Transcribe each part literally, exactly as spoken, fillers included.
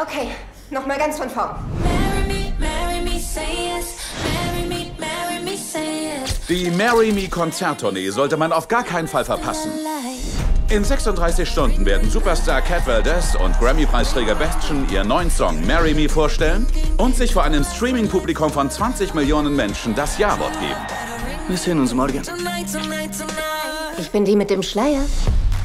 Okay, nochmal ganz von vorn. Die Marry Me Konzerttournee sollte man auf gar keinen Fall verpassen. In sechsunddreißig Stunden werden Superstar Cat Valdez und Grammy-Preisträger Bastian ihren neuen Song Marry Me vorstellen und sich vor einem Streaming-Publikum von zwanzig Millionen Menschen das Ja-Wort geben. Wir sehen uns morgen. Ich bin die mit dem Schleier.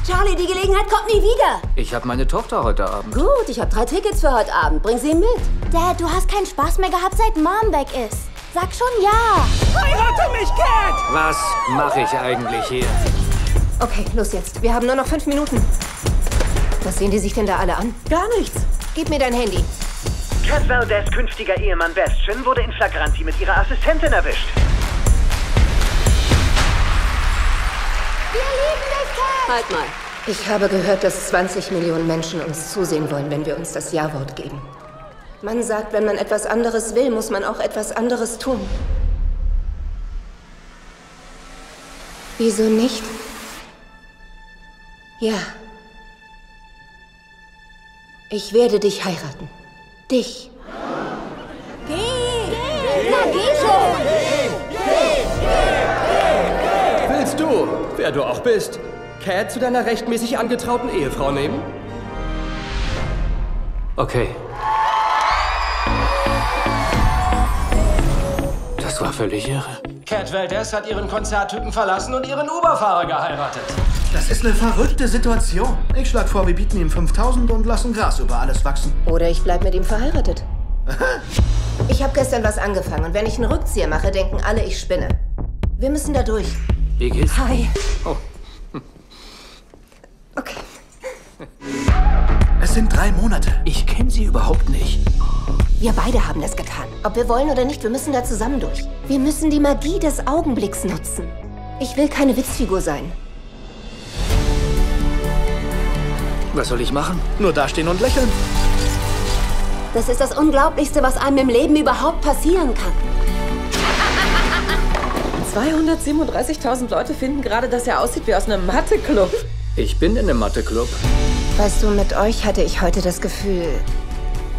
Charlie, die Gelegenheit kommt nie wieder. Ich habe meine Tochter heute Abend. Gut, ich habe drei Tickets für heute Abend. Bring sie mit. Dad, du hast keinen Spaß mehr gehabt, seit Mom weg ist. Sag schon ja. Heirate mich, Cat! Was mache ich eigentlich hier? Okay, los jetzt. Wir haben nur noch fünf Minuten. Was sehen die sich denn da alle an? Gar nichts. Gib mir dein Handy. Cat Valdez' künftiger Ehemann Bastian wurde in Flagranti mit ihrer Assistentin erwischt. Halt mal. Ich habe gehört, dass zwanzig Millionen Menschen uns zusehen wollen, wenn wir uns das Ja-Wort geben. Man sagt, wenn man etwas anderes will, muss man auch etwas anderes tun. Wieso nicht? Ja. Ich werde dich heiraten. Dich. Geh! Geh! Na, geh schon! Geh! Geh! Geh! Willst du, wer du auch bist, Cat zu deiner rechtmäßig angetrauten Ehefrau nehmen? Okay. Das war völlig irre. Cat Valdez hat ihren Konzerttypen verlassen und ihren Uber-Fahrer geheiratet. Das ist eine verrückte Situation. Ich schlage vor, wir bieten ihm fünftausend und lassen Gras über alles wachsen. Oder ich bleib mit ihm verheiratet. Ich habe gestern was angefangen und wenn ich einen Rückzieher mache, denken alle, ich spinne. Wir müssen da durch. Wie geht's? Hi. Oh. Okay. Es sind drei Monate. Ich kenne sie überhaupt nicht. Wir beide haben das getan. Ob wir wollen oder nicht, wir müssen da zusammen durch. Wir müssen die Magie des Augenblicks nutzen. Ich will keine Witzfigur sein. Was soll ich machen? Nur dastehen und lächeln. Das ist das Unglaublichste, was einem im Leben überhaupt passieren kann. zweihundertsiebenunddreißigtausend Leute finden gerade, dass er aussieht wie aus einem Mathe-Club. Ich bin in einem Mathe-Club. Weißt du, mit euch hatte ich heute das Gefühl,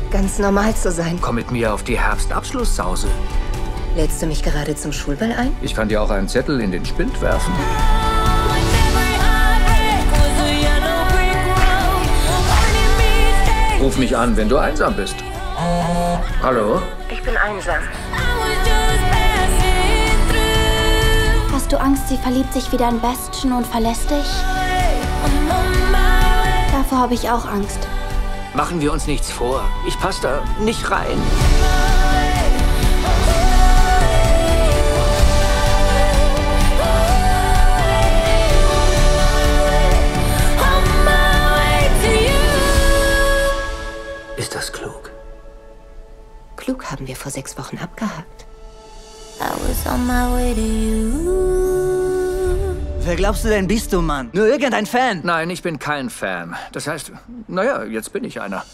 ganz normal zu sein. Komm mit mir auf die Herbstabschlusssause. Lädst du mich gerade zum Schulball ein? Ich kann dir auch einen Zettel in den Spind werfen. Ruf mich an, wenn du einsam bist. Hallo? Ich bin einsam. Hast du Angst, sie verliebt sich wieder in Bastian und verlässt dich? Davor habe ich auch Angst. Machen wir uns nichts vor. Ich passe da nicht rein. Ist das klug? Klug haben wir vor sechs Wochen abgehakt. Wer glaubst du denn bist du, Mann? Nur irgendein Fan? Nein, ich bin kein Fan. Das heißt, naja, jetzt bin ich einer.